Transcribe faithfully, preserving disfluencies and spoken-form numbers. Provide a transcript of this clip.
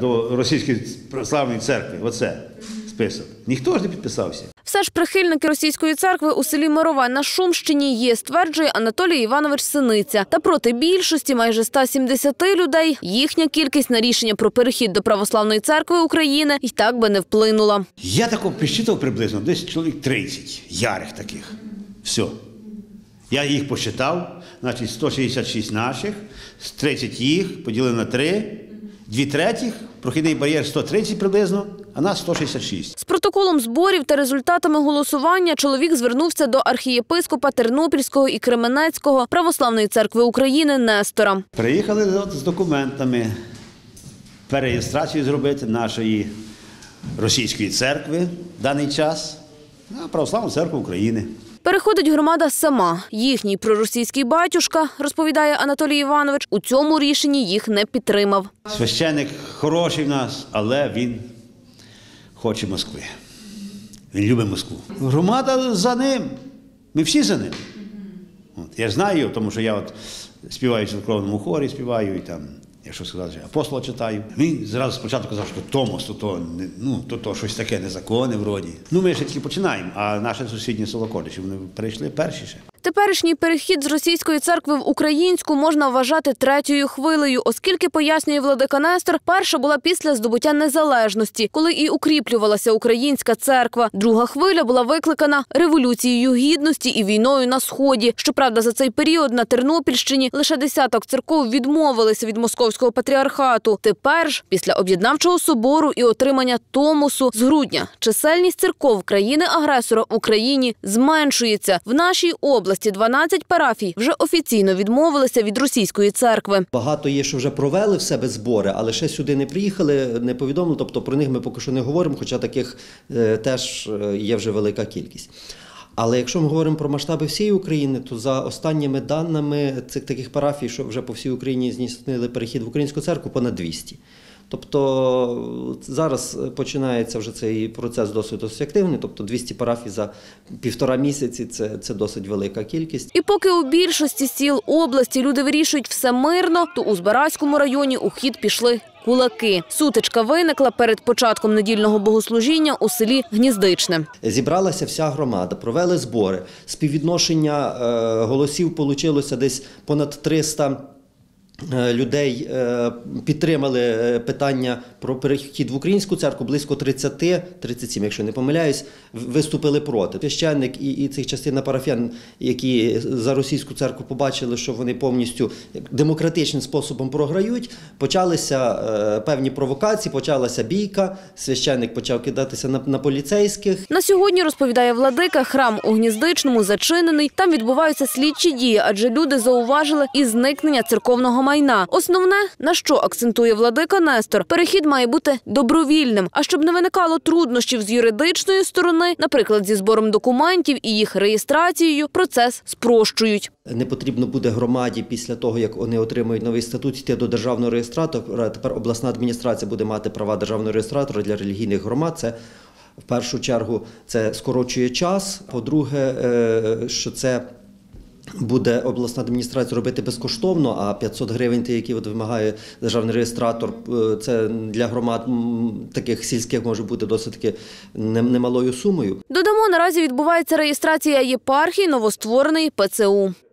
до Російської православної церкви, оце список. Ніхто ж не підписався. Все ж прихильники російської церкви у селі Мирове на Шумщині є, стверджує Анатолій Іванович Синиця. Та проти більшості, майже ста сімдесяти людей, їхня кількість на рішення про перехід до Православної церкви України і так би не вплинула. Я тако підсчитав приблизно, десь чоловік тридцять ярих таких. Все. Я їх посчитав, значить сто шістдесят шість наших, тридцять їх, поділив на три, дві третіх, прохідний бар'єр сто тридцять приблизно, а нас сто шістдесят шість. З протоколом зборів та результатами голосування чоловік звернувся до архієпископа Тернопільського і Кременецького Православної церкви України Нестора. Приїхали з документами, перереєстрацію зробити нашої російської церкви в даний час на Православну церкву України. Переходить громада сама. Їхній проросійський батюшка, розповідає Анатолій Іванович, у цьому рішенні їх не підтримав. Священник хороший в нас, але він хоче Москви. Він любить Москву. Громада за ним. Ми всі за ним. От, я знаю, тому що я от співаю в церковному хорі, співаю і там, якщо сказати, апостола читаю. Він зразу спочатку казав, що Томос, то, то, ну, то, то щось таке незаконне вроді. Ну, ми ще тільки починаємо, а наші сусідні села Коліші, вони перейшли перші ще. Теперішній перехід з російської церкви в українську можна вважати третьою хвилею, оскільки, пояснює владика Нестор, перша була після здобуття незалежності, коли і укріплювалася українська церква. Друга хвиля була викликана Революцією Гідності і війною на Сході. Щоправда, за цей період на Тернопільщині лише десяток церков відмовилися від Московського патріархату. Тепер ж, після об'єднавчого собору і отримання Томосу з грудня, чисельність церков країни-агресора в Україні зменшується. В нашій області дванадцять парафій вже офіційно відмовилися від російської церкви. Багато є, що вже провели в себе збори, але ще сюди не приїхали, не повідомили, тобто про них ми поки що не говоримо, хоча таких е, теж є вже велика кількість. Але якщо ми говоримо про масштаби всієї України, то за останніми даними цих таких парафій, що вже по всій Україні здійснили перехід в українську церкву, понад двісті. Тобто зараз починається вже цей процес досить, досить активний, тобто двісті парафій за півтора місяці – це, це досить велика кількість. І поки у більшості сіл області люди вирішують все мирно, то у Збаразькому районі у хід пішли кулаки. Сутичка виникла перед початком недільного богослужіння у селі Гніздичне. Зібралася вся громада, провели збори. Співвідношення голосів вийшло десь понад триста людей підтримали питання про перехід в українську церкву, близько тридцять, тридцять сім, якщо не помиляюсь, виступили проти. Священник і, і цих частин парафіян, які за російську церкву побачили, що вони повністю демократичним способом програють, почалися е, певні провокації, почалася бійка, священник почав кидатися на, на поліцейських. На сьогодні, розповідає владика, храм у Гніздичному зачинений, там відбуваються слідчі дії, адже люди зауважили і зникнення церковного майна. Основне, на що акцентує владика Нестор, перехід має бути добровільним. А щоб не виникало труднощів з юридичної сторони, наприклад, зі збором документів і їх реєстрацією, процес спрощують. Не потрібно буде громаді після того, як вони отримають новий статут, йти до державного реєстратора. Тепер обласна адміністрація буде мати права державного реєстратора для релігійних громад. Це в першу чергу це скорочує час. По-друге, що це буде обласна адміністрація робити безкоштовно, а п'ятсот гривень, які вимагає державний реєстратор, це для громад таких сільських може бути досить таки немалою сумою. Додамо, наразі відбувається реєстрація єпархій новоствореної П Ц У.